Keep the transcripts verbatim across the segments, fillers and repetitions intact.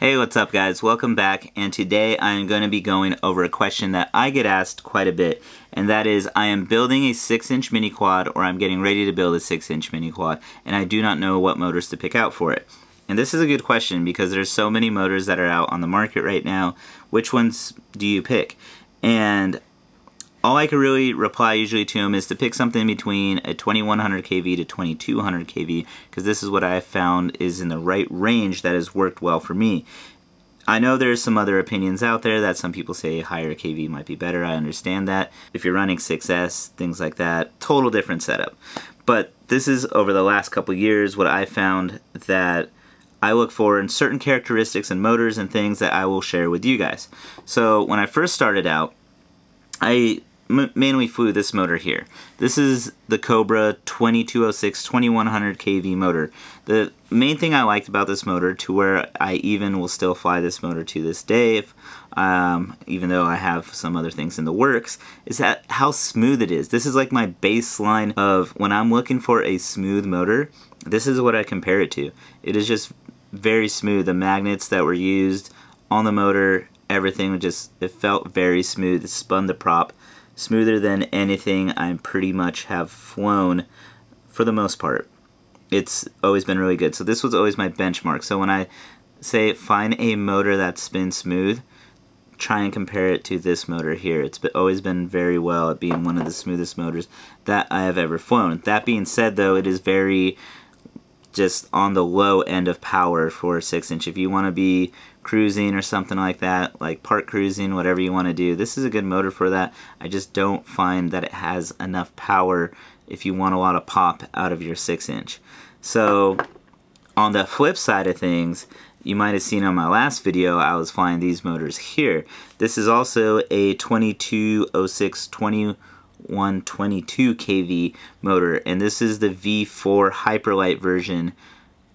Hey, what's up guys? Welcome back, and today I am going to be going over a question that I get asked quite a bit, and that is I am building a six inch mini quad, or I'm getting ready to build a six inch mini quad, and I do not know what motors to pick out for it. And this is a good question because there's so many motors that are out on the market right now. Which ones do you pick? And all I can really reply usually to them is to pick something between a twenty-one hundred K V to twenty-two hundred K V, because this is what I found is in the right range that has worked well for me. I know there's some other opinions out there that some people say higher K V might be better. I understand that. If you're running six S, things like that, total different setup. But this is over the last couple years what I found that I look for in certain characteristics and motors and things that I will share with you guys. So when I first started out, I M mainly flew this motor here. This is the Cobra twenty-two oh six twenty-one hundred K V motor. The main thing I liked about this motor, to where I even will still fly this motor to this day, if, um, even though I have some other things in the works, is that how smooth it is. This is like my baseline of when I'm looking for a smooth motor, this is what I compare it to. It is just very smooth. The magnets that were used on the motor, everything just, it felt very smooth. It spun the prop smoother than anything I pretty much have flown for the most part. It's always been really good. So this was always my benchmark. So when I say find a motor that spins smooth, try and compare it to this motor here. It's always been very well at being one of the smoothest motors that I have ever flown. That being said though, it is very just on the low end of power for six inch. If you want to be cruising or something like that, like park cruising, whatever you want to do, this is a good motor for that. I just don't find that it has enough power if you want a lot of pop out of your six inch. So on the flip side of things, you might have seen on my last video I was flying these motors here. This is also a twenty-two oh six twenty-one twenty-two K V motor, and this is the V four Hyperlite version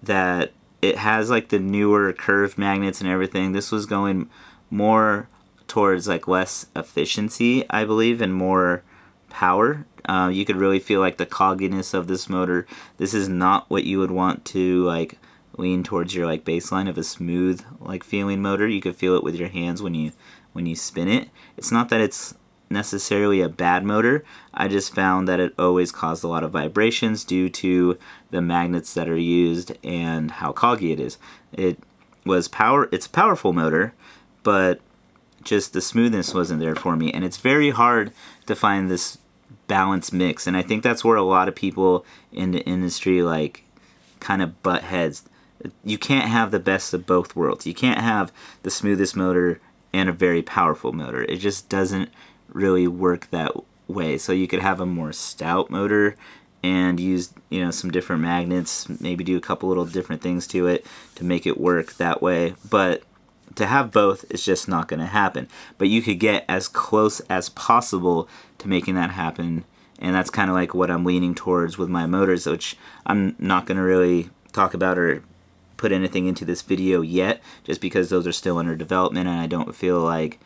that it has, like the newer curved magnets and everything. This was going more towards like less efficiency, I believe, and more power. Uh, you could really feel like the cogginess of this motor. This is not what you would want to like lean towards your like baseline of a smooth like feeling motor. You could feel it with your hands when you when you spin it. It's not that it's necessarily a bad motor, I just found that it always caused a lot of vibrations due to the magnets that are used and how coggy it is. It was power, it's a powerful motor, but just the smoothness wasn't there for me, and it's very hard to find this balanced mix, and I think that's where a lot of people in the industry like kind of butt heads. You can't have the best of both worlds. You can't have the smoothest motor and a very powerful motor. It just doesn't really work that way. So you could have a more stout motor and use, you know, some different magnets, maybe do a couple little different things to it to make it work that way. But to have both is just not going to happen. But you could get as close as possible to making that happen. And that's kind of like what I'm leaning towards with my motors, which I'm not going to really talk about or put anything into this video yet, just because those are still under development, and I don't feel like,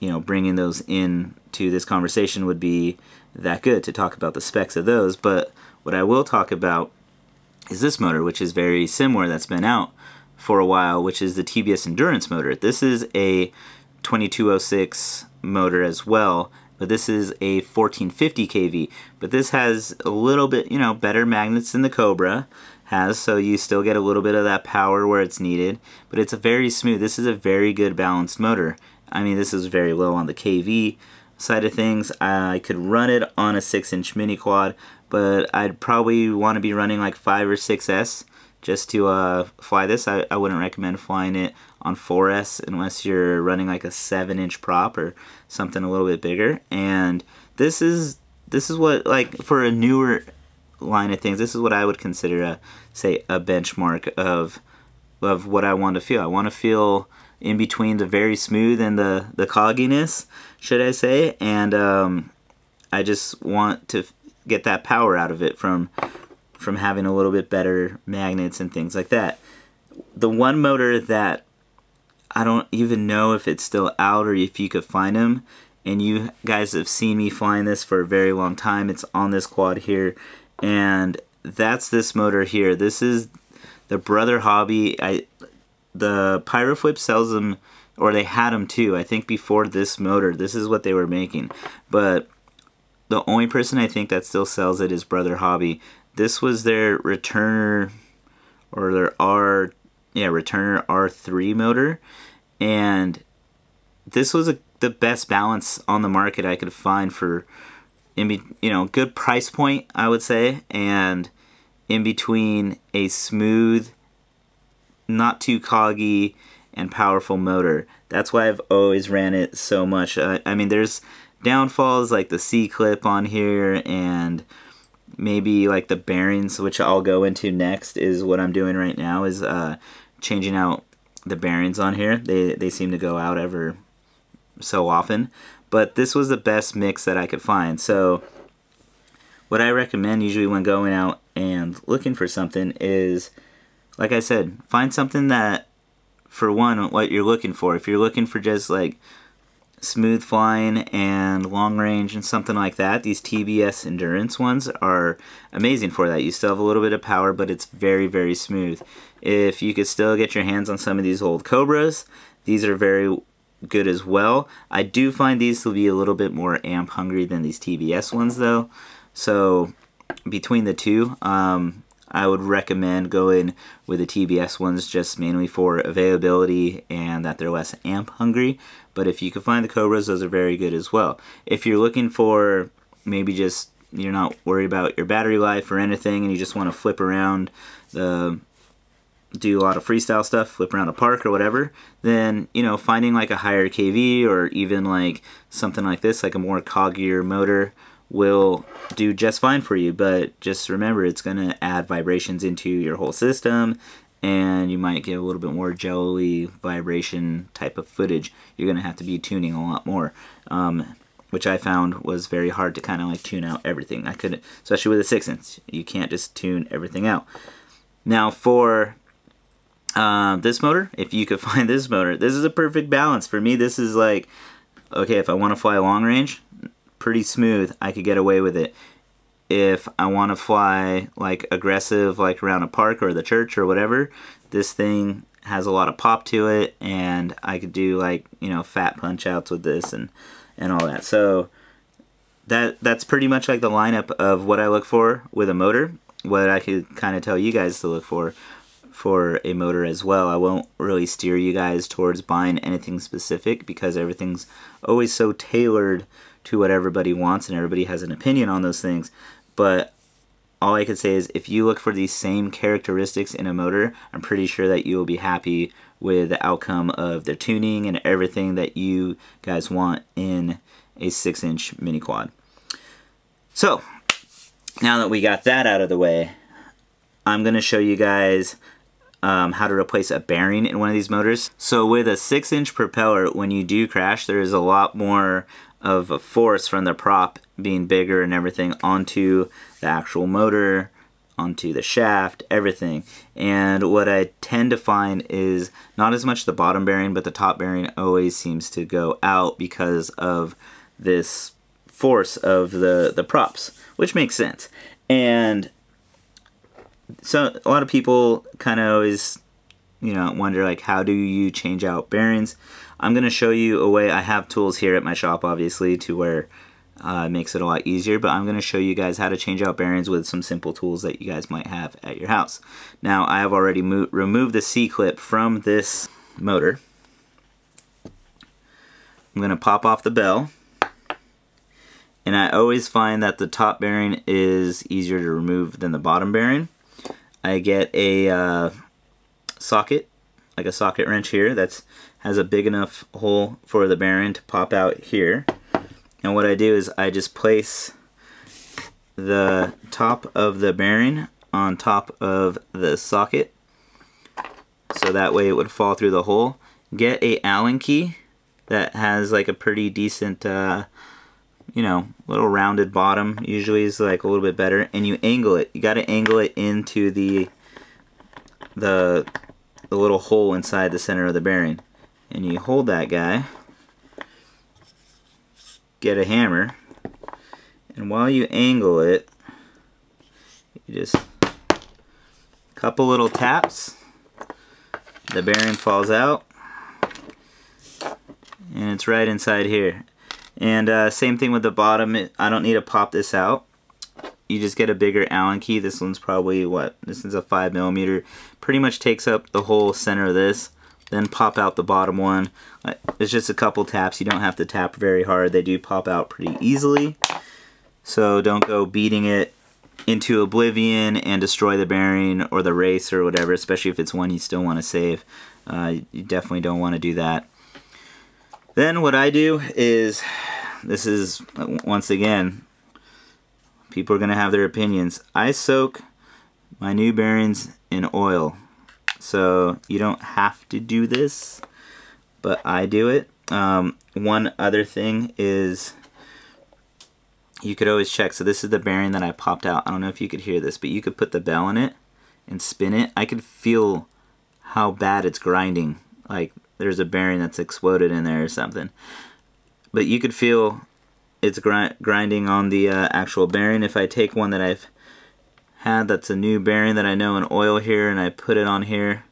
you know, bringing those in to this conversation would be that good to talk about the specs of those. But what I will talk about is this motor, which is very similar, that's been out for a while, which is the T B S Endurance motor. This is a twenty-two oh six motor as well, but this is a fourteen fifty K V, but this has a little bit, you know, better magnets than the Cobra has, so you still get a little bit of that power where it's needed, but it's a very smooth, this is a very good balanced motor. I mean, this is very low on the K V side of things. I could run it on a six inch mini quad, but I'd probably want to be running like five or six S just to uh, fly this. I, I wouldn't recommend flying it on four S unless you're running like a seven inch prop or something a little bit bigger. And this is, this is what, like, for a newer line of things, this is what I would consider a, say, a benchmark of, of what I want to feel. I want to feel in between the very smooth and the, the cogginess, should I say, and um, I just want to get that power out of it from from having a little bit better magnets and things like that. The one motor that I don't even know if it's still out or if you could find them, and you guys have seen me flying this for a very long time, it's on this quad here, and that's this motor here. This is the Brother Hobby. I the Pyroflip sells them, or they had them too, I think before this motor. This is what they were making. But the only person I think that still sells it is Brother Hobby. This was their returner, or their R, yeah, returner R three motor. And this was a, the best balance on the market I could find for, in be, you know, good price point, I would say. And in between a smooth, not too coggy, and powerful motor. That's why I've always ran it so much. Uh, I mean, there's downfalls like the C-clip on here, and maybe like the bearings, which I'll go into next, is what I'm doing right now, is uh, changing out the bearings on here. They, they seem to go out ever so often. But this was the best mix that I could find. So what I recommend usually when going out and looking for something is, like I said, find something that, for one, what you're looking for. If you're looking for just like smooth flying and long range and something like that, these T B S Endurance ones are amazing for that. You still have a little bit of power, but it's very, very smooth. If you could still get your hands on some of these old Cobras, these are very good as well. I do find these to be a little bit more amp hungry than these T B S ones though. So between the two, um, I would recommend going with the T B S ones, just mainly for availability and that they're less amp hungry. But if you can find the Cobras, those are very good as well. If you're looking for maybe just, you're not worried about your battery life or anything, and you just want to flip around, the, do a lot of freestyle stuff, flip around a park or whatever, then, you know, finding like a higher K V or even like something like this, like a more coggier motor, will do just fine for you. But just remember, it's going to add vibrations into your whole system, and you might get a little bit more jelly vibration type of footage. You're going to have to be tuning a lot more, um, which I found was very hard to kind of like tune out everything. I couldn't, especially with a six inch, you can't just tune everything out. Now for uh, this motor, if you could find this motor, this is a perfect balance. For me, this is like, okay, if I want to fly long range, pretty smooth, I could get away with it. If I want to fly like aggressive, like around a park or the church or whatever, this thing has a lot of pop to it, and I could do like, you know, fat punch outs with this and and all that. So that that's pretty much like the lineup of what I look for with a motor, what I could kind of tell you guys to look for for a motor as well. I won't really steer you guys towards buying anything specific, because everything's always so tailored to what everybody wants, and everybody has an opinion on those things. But all I could say is, if you look for these same characteristics in a motor, I'm pretty sure that you will be happy with the outcome of their tuning and everything that you guys want in a six inch mini quad. So now that we got that out of the way, I'm gonna show you guys Um, how to replace a bearing in one of these motors. So with a six inch propeller, when you do crash, there is a lot more of a force from the prop being bigger and everything onto the actual motor, onto the shaft, everything. And what I tend to find is not as much the bottom bearing, but the top bearing always seems to go out because of this force of the, the props, which makes sense. And so a lot of people kind of always, you know, wonder like, how do you change out bearings? I'm going to show you a way. I have tools here at my shop, obviously, to where uh, it makes it a lot easier, but I'm going to show you guys how to change out bearings with some simple tools that you guys might have at your house. Now, I have already mo- removed the C-clip from this motor. I'm going to pop off the bell. And I always find that the top bearing is easier to remove than the bottom bearing. I get a uh, socket, like a socket wrench here, that's has a big enough hole for the bearing to pop out here. And what I do is I just place the top of the bearing on top of the socket, so that way it would fall through the hole. Get a Allen key that has like a pretty decent, uh, you know, little rounded bottom, usually is like a little bit better, and you angle it. You got to angle it into the, the the little hole inside the center of the bearing. And you hold that guy, get a hammer, and while you angle it, you just couple little taps, the bearing falls out, and it's right inside here. And uh, same thing with the bottom. It, I don't need to pop this out. You just get a bigger Allen key. This one's probably, what, this is a five millimeter. Pretty much takes up the whole center of this. Then pop out the bottom one. It's just a couple taps. You don't have to tap very hard. They do pop out pretty easily. So don't go beating it into oblivion and destroy the bearing or the race or whatever, especially if it's one you still want to save. Uh, you definitely don't want to do that. Then what I do is, this is, once again, people are going to have their opinions. I soak my new bearings in oil. So you don't have to do this, but I do it. Um, one other thing is, you could always check. So this is the bearing that I popped out. I don't know if you could hear this, but you could put the bell in it and spin it. I could feel how bad it's grinding. Like, there's a bearing that's exploded in there or something. But you could feel it's grind grinding on the uh, actual bearing. If I take one that I've had that's a new bearing that I know in oil here and I put it on here,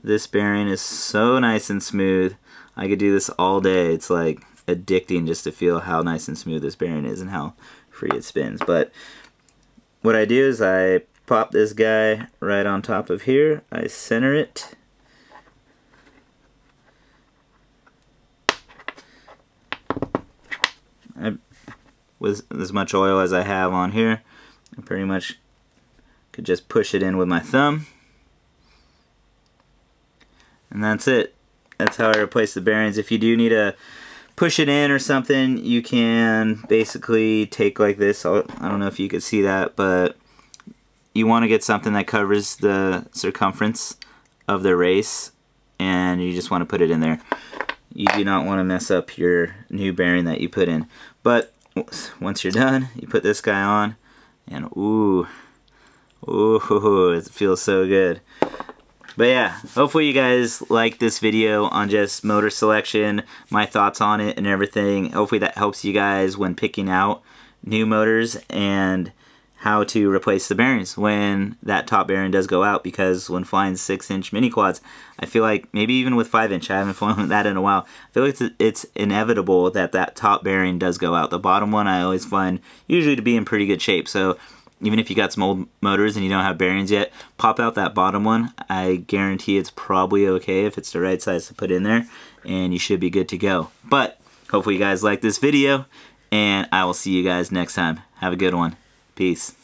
this bearing is so nice and smooth. I could do this all day. It's like addicting just to feel how nice and smooth this bearing is and how free it spins. But what I do is I pop this guy right on top of here. I center it. I, with as much oil as I have on here, I pretty much could just push it in with my thumb, and that's it. That's how I replace the bearings. If you do need to push it in or something, you can basically take like this. I don't know if you could see that, but you want to get something that covers the circumference of the race, and you just want to put it in there. You do not want to mess up your new bearing that you put in. But once you're done, you put this guy on, and ooh, ooh, it feels so good. But yeah, hopefully you guys like this video on just motor selection, my thoughts on it and everything. Hopefully that helps you guys when picking out new motors and how to replace the bearings when that top bearing does go out, because when flying six inch mini quads, I feel like, maybe even with five inch, I haven't flown that in a while, I feel like it's, it's inevitable that that top bearing does go out. The bottom one I always find usually to be in pretty good shape. So even if you got some old motors and you don't have bearings yet, pop out that bottom one. I guarantee it's probably okay if it's the right size to put in there, and you should be good to go. But hopefully you guys like this video, and I will see you guys next time. Have a good one. Peace.